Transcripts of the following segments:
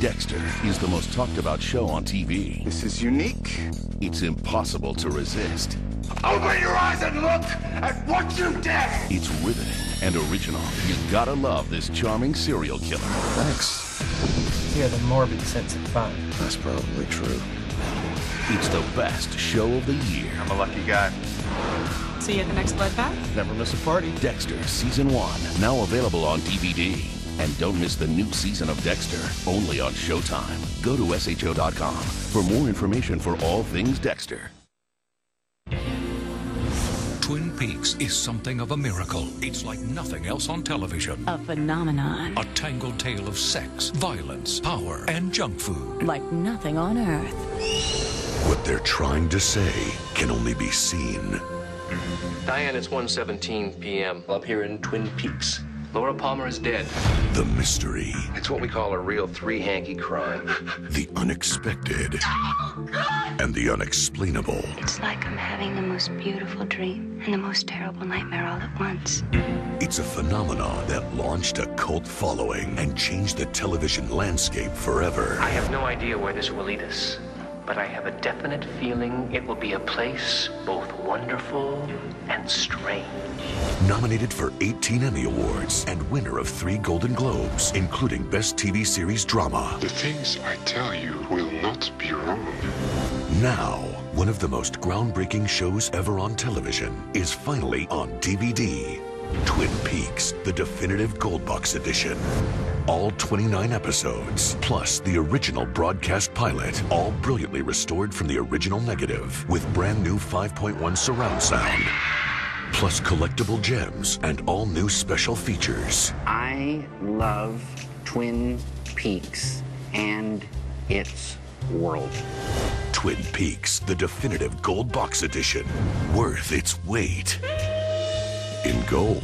Dexter is the most talked about show on TV. This is unique. It's impossible to resist. Open your eyes and look at what you did! It's riveting and original. You gotta love this charming serial killer. Thanks. You have a morbid sense of fun. That's probably true. It's the best show of the year. I'm a lucky guy. See you at the next bloodbath. Never miss a party. Dexter Season 1, now available on DVD. And don't miss the new season of Dexter, only on Showtime. Go to SHO.com for more information for all things Dexter. Twin Peaks is something of a miracle. It's like nothing else on television. A phenomenon. A tangled tale of sex, violence, power, and junk food. Like nothing on Earth. What they're trying to say can only be seen. Diane, it's 1:17 p.m. up here in Twin Peaks. Laura Palmer is dead. The mystery. It's what we call a real three-hanky crime. The unexpected. Oh, God. And the unexplainable. It's like I'm having the most beautiful dream and the most terrible nightmare all at once. It's a phenomenon that launched a cult following and changed the television landscape forever. I have no idea where this will lead us, but I have a definite feeling it will be a place both wonderful and strange. Nominated for 18 Emmy Awards and winner of 3 Golden Globes, including Best TV Series Drama. The things I tell you will not be wrong. Now, one of the most groundbreaking shows ever on television is finally on DVD. Twin Peaks, the definitive Gold Box edition. All 29 episodes, plus the original broadcast pilot, all brilliantly restored from the original negative, with brand new 5.1 surround sound, plus collectible gems and all new special features. I love Twin Peaks and its world. Twin Peaks, the definitive Gold Box edition, worth its weight in gold.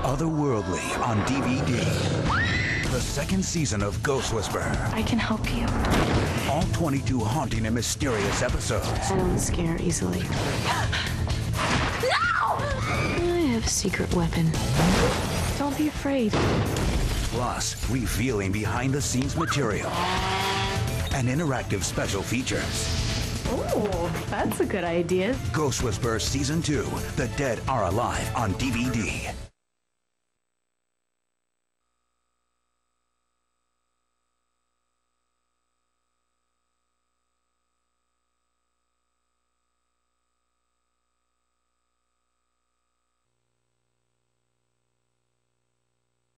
Otherworldly on DVD. The second season of Ghost Whisperer. I can help you. All 22 haunting and mysterious episodes. I don't scare easily. No! I have a secret weapon. Don't be afraid. Plus, revealing behind-the-scenes material and interactive special features. Oh, that's a good idea. Ghost Whisperer Season 2, The Dead Are Alive on DVD.